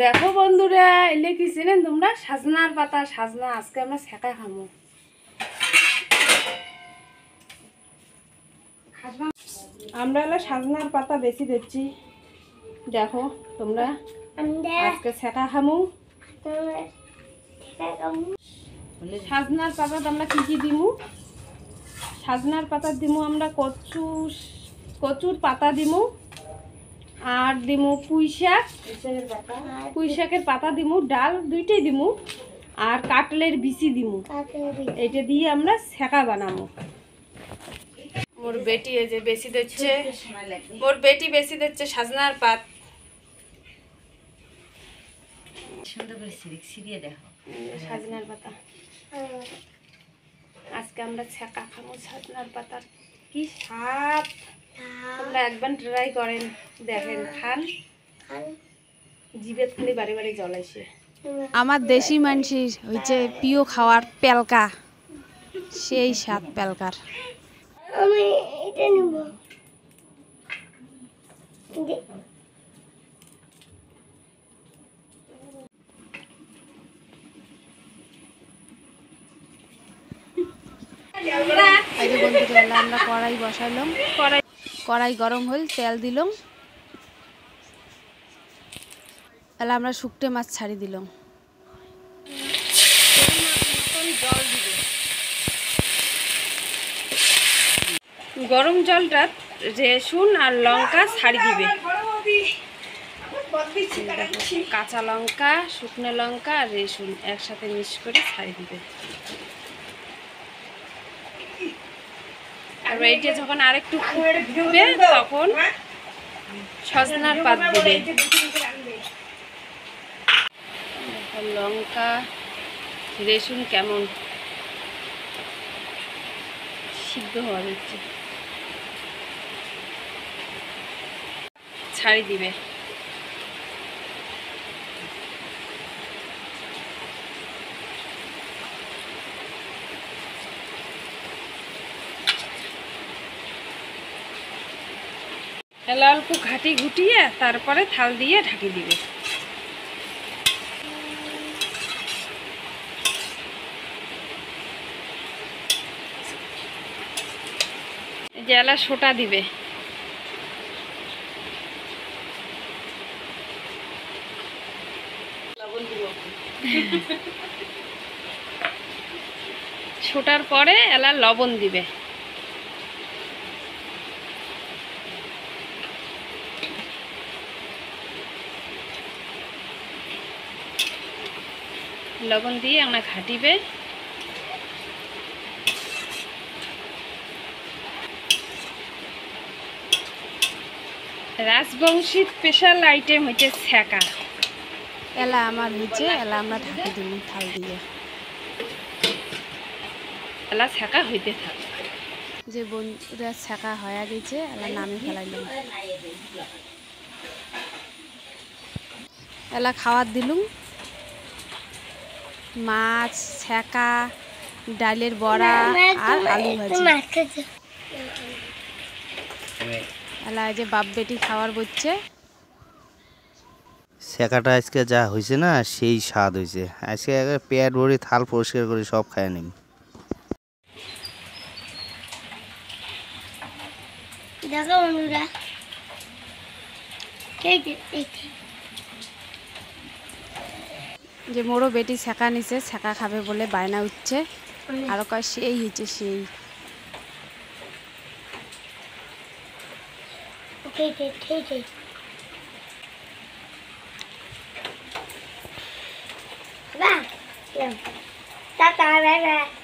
দেখো বন্ধুরা এলে কি চিনেন তোমরা সাজনার পাতা। সাজনা আজকে আমরা ছেঁকা খাবো। আমরা হলো সাজনার পাতা বেশি দিচ্ছি। দেখো তোমরা আজকে ছেঁকা খাবো। সাজনার পাতা আমরা কি কি দিমু? সাজনার পাতা দিমু আমরা কচুর পাতা দিমু, আর দিমু পুঁই শাকের পাতা দিমু, ডাল দুইটাই দিমু, আর কাটলের বিচি দিমু। এটা দিয়ে আমরা ছেঁকা বানাবো। মোর বেটি এই যে বেশি দিচ্ছে, মোর বেটি বেশি দিচ্ছে সাজনার পাত। সুন্দর করে ছিঁড়িয়ে দেখো সাজনার পাতা। আজকে আমরা ছেঁকা খাবো সাজনার পাতার। কি স্বাদ! তোমরা একবার ট্রাই করেন, দেখেন, খান, জিভে খালি বাড়ি বাড়ি জল আসে। আমার দেশি মানুষের হয়েছে প্রিয় খাওয়ার পেলকা, সেই স্বাদ পেলকার। আমি এটা নেব, আমরা কড়াই বসালাম। কড়াই গরম হল, তেল দিলাম, তাহলে আমরা শুকনো মাছ ছাড়ি দিলাম। গরম জলটা রসুন আর লঙ্কা ছাড়ি দিবে। কাঁচা লঙ্কা, শুকনো লঙ্কা আর রসুন একসাথে মিক্স করে ছাড়ি দিবে। আর এইটা যখন আরেকটু ফুটবে তখন সজনার পাত দিবে। লঙ্কা রসুন কেমন সিদ্ধ হওয়া যাচ্ছে, ছাড়ি দিবে। এলা অল্প ঘাটি ঘুটিয়ে তারপরে থাল দিয়ে ঢাকি দিবে। এলা সোটা দিবে। সোটার পরে এলা লবণ দিবে। লবণ দিয়ে আমরা ঘাটিবে। রাজবংশী স্পেশাল আইটেম হচ্ছে ছেঁকা। এলা আমার হচ্ছে, এলা আমরা ঢাকি দিই থাল দিয়ে। এলা ছেঁকা হইতে থাক। যে বন্ধুরা ছেঁকা হয়ে গেছে, এলা নামে ফেলাইলাম। এলা খাওয়ার দিলুম, মাছ ছেঁকা, ডালের বড়া আর আলু ভাজি। এলা যে বাপ বেটি খাওয়ার বসছে। ছেঁকাটা আজকে যা হয়েছে না, সেই স্বাদ হয়েছে। আজকে পেট ভরে থাল পরিষ্কার করে সব খায় নিই। দেখো বন্ধুরা, যে মোরও বেটি ছেঁকা নিছে, ছেঁকা খাবে বলে বায়না উঠছে। আরো কয় সেই হয়েছে সেই।